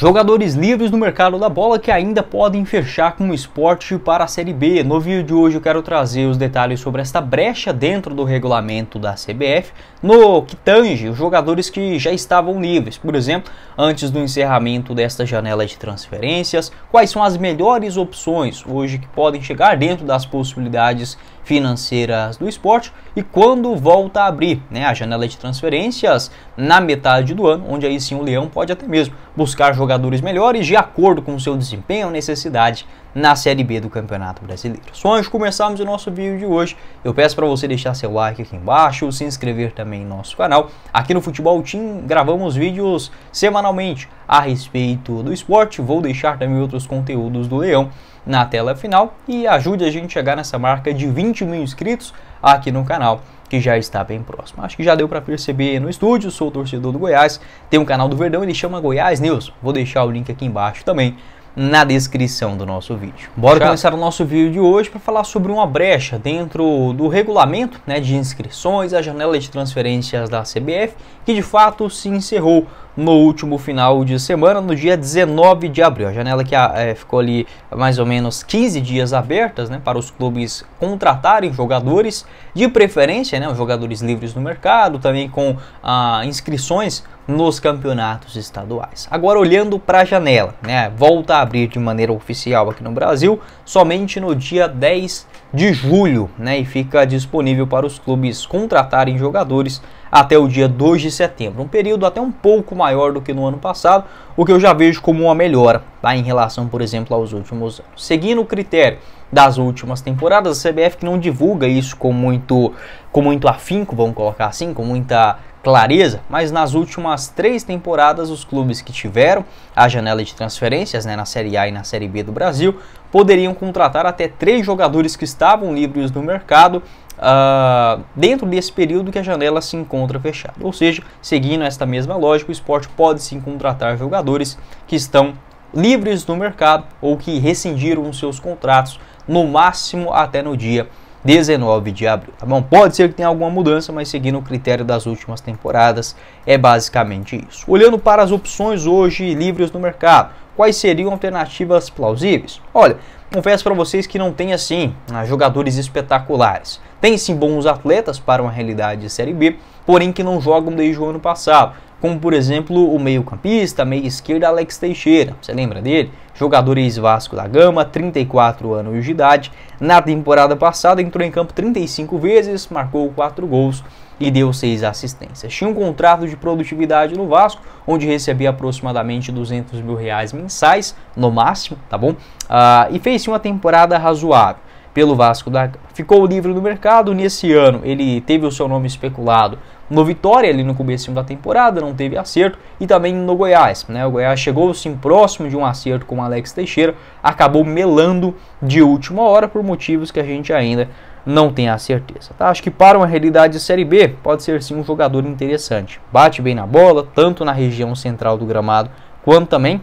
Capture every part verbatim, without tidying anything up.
Jogadores livres no mercado da bola que ainda podem fechar com o Sport para a Série B. No vídeo de hoje eu quero trazer os detalhes sobre esta brecha dentro do regulamento da C B F, no que tange os jogadores que já estavam livres, por exemplo, antes do encerramento desta janela de transferências, quais são as melhores opções hoje que podem chegar dentro das possibilidades financeiras do Sport e quando volta a abrir, né, a janela de transferências na metade do ano, onde aí sim o Leão pode até mesmo buscar jogadores melhores de acordo com o seu desempenho ou necessidade na Série B do Campeonato Brasileiro. Só antes de começarmos o nosso vídeo de hoje, eu peço para você deixar seu like aqui embaixo, se inscrever também em nosso canal. Aqui no Futebol Team gravamos vídeos semanalmente a respeito do esporte, vou deixar também outros conteúdos do Leão na tela final e ajude a gente a chegar nessa marca de vinte mil inscritos aqui no canal, que já está bem próximo. Acho que já deu para perceber no estúdio, sou torcedor do Goiás, tem um canal do Verdão, ele chama Goiás News, vou deixar o link aqui embaixo também na descrição do nosso vídeo. Bora já começar o nosso vídeo de hoje para falar sobre uma brecha dentro do regulamento, né, de inscrições, a janela de transferências da C B F, que de fato se encerrou no último final de semana, no dia dezenove de abril. A janela que é, ficou ali mais ou menos quinze dias abertas, né, para os clubes contratarem jogadores, de preferência, né, os jogadores livres no mercado, também com ah, inscrições nos campeonatos estaduais. Agora olhando para a janela, né, volta a abrir de maneira oficial aqui no Brasil somente no dia dez de julho, né, e fica disponível para os clubes contratarem jogadores até o dia dois de setembro, um período até um pouco maior do que no ano passado, o que eu já vejo como uma melhora, tá, em relação, por exemplo, aos últimos anos. Seguindo o critério das últimas temporadas, a C B F que não divulga isso com muito, com muito afinco, vamos colocar assim, com muita clareza, mas nas últimas três temporadas os clubes que tiveram a janela de transferências, né, na Série A e na Série B do Brasil, poderiam contratar até três jogadores que estavam livres no mercado Uh, dentro desse período que a janela se encontra fechada. Ou seja, seguindo esta mesma lógica, o Sport pode sim contratar jogadores que estão livres no mercado ou que rescindiram os seus contratos no máximo até no dia dezenove de abril. Tá bom? Pode ser que tenha alguma mudança, mas seguindo o critério das últimas temporadas é basicamente isso. Olhando para as opções hoje livres no mercado, quais seriam alternativas plausíveis? Olha, confesso para vocês que não tem assim jogadores espetaculares. Tem sim bons atletas para uma realidade de Série B, porém que não jogam desde o ano passado, como por exemplo o meio-campista, meia-esquerda Alex Teixeira, você lembra dele? Jogador ex-Vasco da Gama, trinta e quatro anos de idade, na temporada passada entrou em campo trinta e cinco vezes, marcou quatro gols e deu seis assistências. Tinha um contrato de produtividade no Vasco, onde recebia aproximadamente duzentos mil reais mensais, no máximo, tá bom? Ah, e fez uma temporada razoável pelo Vasco da Gama. Ficou livre no mercado, nesse ano ele teve o seu nome especulado no Vitória, ali no começo da temporada, não teve acerto, e também no Goiás, né? O Goiás chegou sim próximo de um acerto com o Alex Teixeira, acabou melando de última hora por motivos que a gente ainda não tem a certeza, tá? Acho que para uma realidade de Série B, pode ser sim um jogador interessante. Bate bem na bola, tanto na região central do gramado, quanto também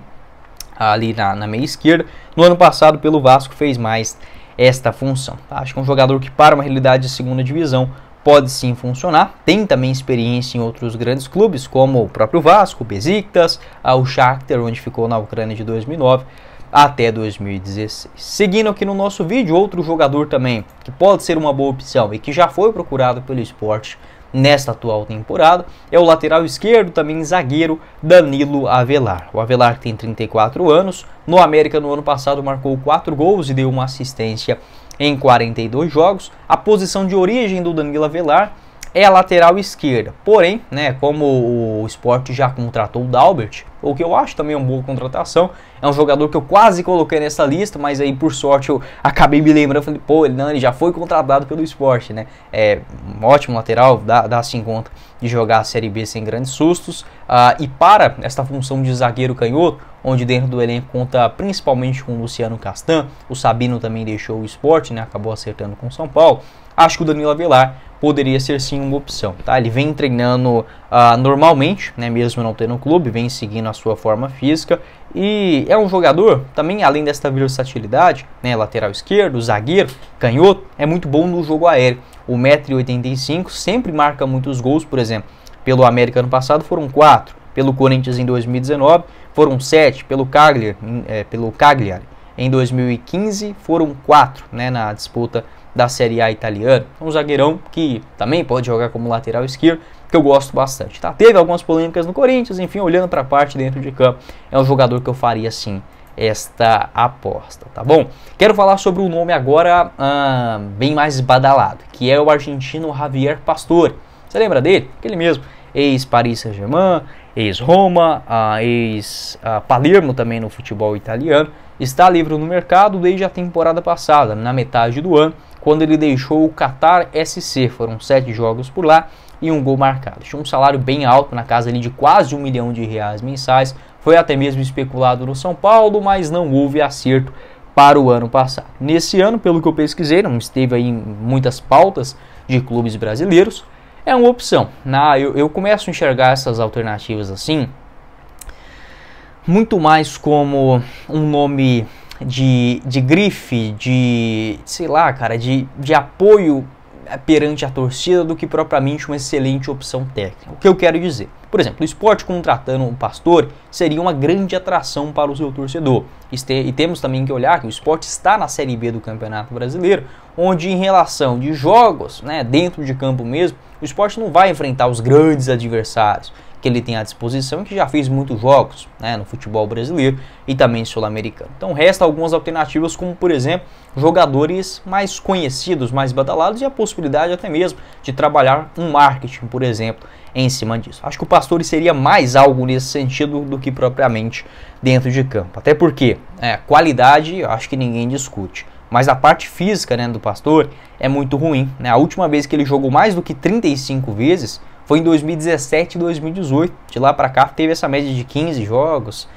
ali na, na meia esquerda. No ano passado, pelo Vasco, fez mais esta função, tá? Acho que é um jogador que para uma realidade de segunda divisão pode sim funcionar. Tem também experiência em outros grandes clubes, como o próprio Vasco, o Besiktas, o Shakhtar, onde ficou na Ucrânia de dois mil e nove até dois mil e dezesseis. Seguindo aqui no nosso vídeo, outro jogador também que pode ser uma boa opção e que já foi procurado pelo Sport nesta atual temporada é o lateral esquerdo, também zagueiro, Danilo Avelar. O Avelar tem trinta e quatro anos, no América no ano passado marcou quatro gols e deu uma assistência em quarenta e dois jogos. A posição de origem do Danilo Avelar é a lateral esquerda, porém, né, como o Sport já contratou o Dalbert, o que eu acho também uma boa contratação, é um jogador que eu quase coloquei nessa lista, mas aí por sorte eu acabei me lembrando, falei, pô, ele, não, ele já foi contratado pelo Sport, né, é um ótimo lateral, dá, dá sim conta de jogar a Série B sem grandes sustos, uh, e para esta função de zagueiro canhoto, onde dentro do elenco conta principalmente com o Luciano Castan, o Sabino também deixou o Sport, né, acabou acertando com o São Paulo, acho que o Danilo Avelar poderia ser sim uma opção, tá? Ele vem treinando uh, normalmente, né, mesmo não tendo clube, vem seguindo a sua forma física e é um jogador também, além desta versatilidade, né, lateral esquerdo, zagueiro, canhoto, é muito bom no jogo aéreo. O um metro e oitenta e cinco sempre marca muitos gols, por exemplo, pelo América ano passado foram quatro, pelo Corinthians em dois mil e dezenove foram sete, pelo Cagliari, é, pelo Cagliari em dois mil e quinze foram quatro, né, na disputa da Série A italiana. Um zagueirão que também pode jogar como lateral esquerdo, que eu gosto bastante, tá? Teve algumas polêmicas no Corinthians, enfim, olhando para a parte dentro de campo, é um jogador que eu faria sim esta aposta, tá bom? Quero falar sobre um nome agora ah, bem mais badalado, que é o argentino Javier Pastore. Você lembra dele? Aquele mesmo, ex-Paris Saint-Germain, ex-Roma, ah, ex-Palermo também no futebol italiano. Está livre no mercado desde a temporada passada, na metade do ano, quando ele deixou o Qatar S C. Foram sete jogos por lá e um gol marcado. Tinha um salário bem alto, na casa ali de quase um milhão de reais mensais. Foi até mesmo especulado no São Paulo, mas não houve acerto para o ano passado. Nesse ano, pelo que eu pesquisei, não esteve aí em muitas pautas de clubes brasileiros. É uma opção. Na, eu, eu começo a enxergar essas alternativas assim, muito mais como um nome... De, de grife, de, sei lá, cara, de, de apoio perante a torcida do que propriamente uma excelente opção técnica. O que eu quero dizer? Por exemplo, o Sport contratando um Pastore seria uma grande atração para o seu torcedor. Este, e temos também que olhar que o Sport está na Série B do Campeonato Brasileiro, onde em relação de jogos, né, dentro de campo mesmo, o Sport não vai enfrentar os grandes adversários que ele tem à disposição e que já fez muitos jogos, né, no futebol brasileiro e também sul-americano. Então resta algumas alternativas, como por exemplo jogadores mais conhecidos, mais badalados, e a possibilidade até mesmo de trabalhar um marketing, por exemplo, em cima disso. Acho que o Pastore seria mais algo nesse sentido do que propriamente dentro de campo, até porque é, qualidade acho que ninguém discute, mas a parte física, né, do Pastore é muito ruim, né? A última vez que ele jogou mais do que trinta e cinco vezes foi em dois mil e dezessete e dois mil e dezoito, de lá para cá teve essa média de quinze jogos,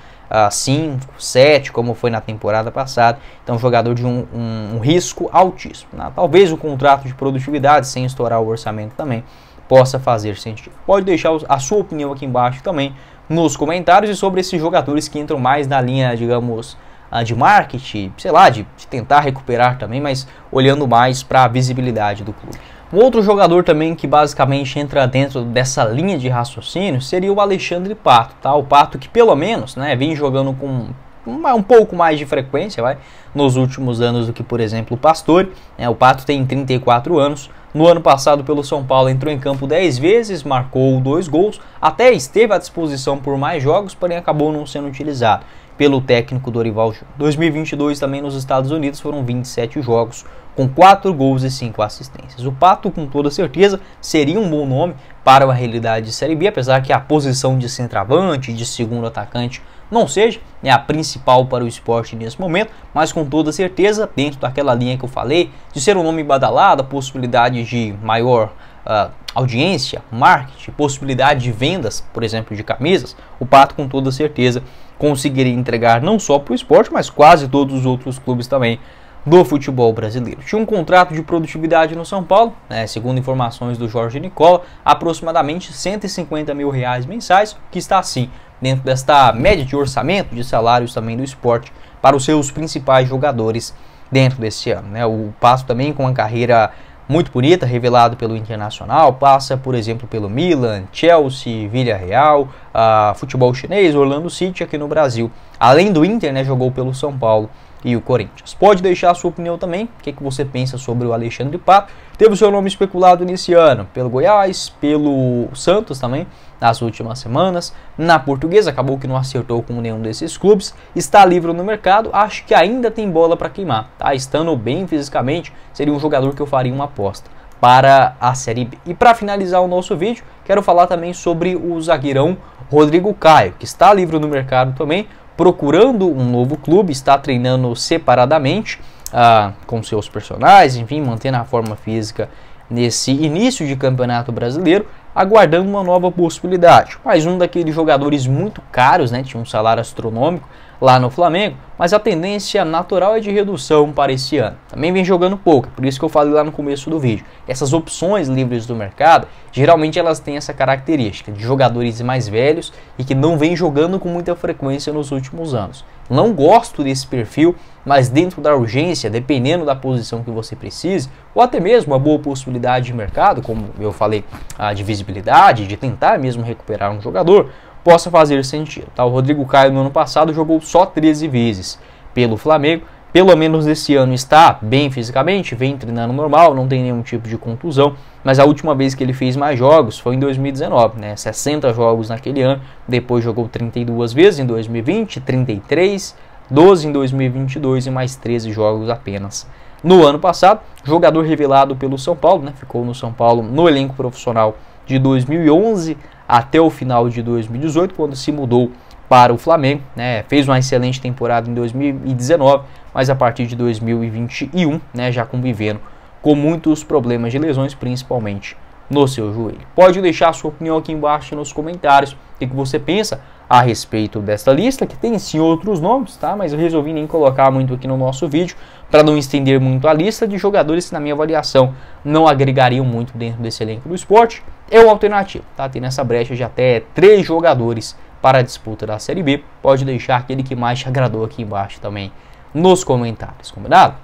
cinco, sete, como foi na temporada passada. Então jogador de um, um, um risco altíssimo, né? Talvez o contrato de produtividade, sem estourar o orçamento também, possa fazer sentido. Pode deixar a sua opinião aqui embaixo também nos comentários, e sobre esses jogadores que entram mais na linha, digamos, de marketing, sei lá, de, de tentar recuperar também, mas olhando mais para a visibilidade do clube. Um outro jogador também que basicamente entra dentro dessa linha de raciocínio seria o Alexandre Pato, tá? O Pato que pelo menos, né, vem jogando com uma, um pouco mais de frequência, vai, nos últimos anos do que, por exemplo, o Pastore, né? O Pato tem trinta e quatro anos, no ano passado pelo São Paulo entrou em campo dez vezes, marcou dois gols, até esteve à disposição por mais jogos, porém acabou não sendo utilizado pelo técnico Dorival Júnior. dois mil e vinte e dois também nos Estados Unidos foram vinte e sete jogos, com quatro gols e cinco assistências. O Pato, com toda certeza, seria um bom nome para uma realidade de Série B, apesar que a posição de centroavante, de segundo atacante, não seja, né, a principal para o Sport nesse momento, mas com toda certeza, dentro daquela linha que eu falei, de ser um nome badalado, possibilidade de maior uh, audiência, marketing, possibilidade de vendas, por exemplo, de camisas, o Pato, com toda certeza, conseguiria entregar não só para o Sport, mas quase todos os outros clubes também do futebol brasileiro. Tinha um contrato de produtividade no São Paulo, né, segundo informações do Jorge Nicola, aproximadamente cento e cinquenta mil reais mensais, que está assim dentro desta média de orçamento de salários também do Sport para os seus principais jogadores dentro desse ano, né? O Pato também com uma carreira muito bonita, revelado pelo Internacional, passa, por exemplo, pelo Milan, Chelsea, Villarreal, uh, futebol chinês, Orlando City aqui no Brasil. Além do Inter, né, jogou pelo São Paulo e o Corinthians. Pode deixar a sua opinião também, o que, que você pensa sobre o Alexandre Pato. Teve o seu nome especulado nesse ano pelo Goiás, pelo Santos também, nas últimas semanas. Na Portuguesa, acabou que não acertou com nenhum desses clubes. Está livre no mercado, acho que ainda tem bola para queimar, tá? Estando bem fisicamente, seria um jogador que eu faria uma aposta para a Série B. E para finalizar o nosso vídeo, quero falar também sobre o zagueirão Rodrigo Caio, que está livre no mercado também, procurando um novo clube, está treinando separadamente ah, com seus personagens, enfim, mantendo a forma física nesse início de Campeonato Brasileiro, aguardando uma nova possibilidade. Mais um daqueles jogadores muito caros, né? Tinha um salário astronômico lá no Flamengo, mas a tendência natural é de redução para esse ano. Também vem jogando pouco, por isso que eu falei lá no começo do vídeo. Essas opções livres do mercado, geralmente elas têm essa característica de jogadores mais velhos e que não vem jogando com muita frequência nos últimos anos. Não gosto desse perfil, mas dentro da urgência, dependendo da posição que você precise, ou até mesmo uma boa possibilidade de mercado, como eu falei, a de visibilidade, de tentar mesmo recuperar um jogador, possa fazer sentido. Tá? O Rodrigo Caio no ano passado jogou só treze vezes pelo Flamengo, pelo menos nesse ano está bem fisicamente, vem treinando normal, não tem nenhum tipo de contusão, mas a última vez que ele fez mais jogos foi em dois mil e dezenove, né? sessenta jogos naquele ano, depois jogou trinta e duas vezes em dois mil e vinte, trinta e três, doze em dois mil e vinte e dois e mais treze jogos apenas no ano passado. Jogador revelado pelo São Paulo, né? Ficou no São Paulo no elenco profissional de dois mil e onze até o final de dois mil e dezoito, quando se mudou para o Flamengo, né? Fez uma excelente temporada em dois mil e dezenove, mas a partir de dois mil e vinte e um, né, já convivendo com muitos problemas de lesões, principalmente no seu joelho. Pode deixar a sua opinião aqui embaixo nos comentários, o que você pensa a respeito desta lista, que tem sim outros nomes, tá? Mas eu resolvi nem colocar muito aqui no nosso vídeo, para não estender muito a lista de jogadores que, na minha avaliação, não agregariam muito dentro desse elenco do Sport. É uma alternativa, tá? Tem nessa brecha de até três jogadores para a disputa da Série B. Pode deixar aquele que mais te agradou aqui embaixo também nos comentários, combinado?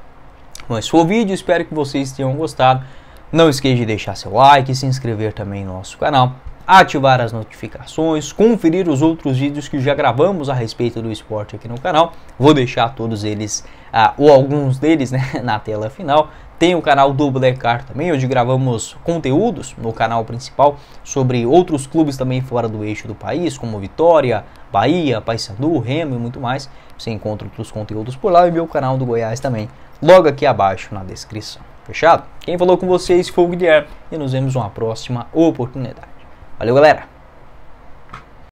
Bom, esse foi o vídeo, espero que vocês tenham gostado. Não esqueça de deixar seu like, se inscrever também no nosso canal, ativar as notificações, conferir os outros vídeos que já gravamos a respeito do esporte aqui no canal. Vou deixar todos eles, ah, ou alguns deles, né, na tela final. Tem o canal do Black Card também, onde gravamos conteúdos no canal principal sobre outros clubes também fora do eixo do país, como Vitória, Bahia, Paysandu, Remo e muito mais. Você encontra outros conteúdos por lá e meu canal do Goiás também, logo aqui abaixo na descrição. Fechado? Quem falou com vocês foi o Guilherme e nos vemos numa próxima oportunidade. Valeu, galera!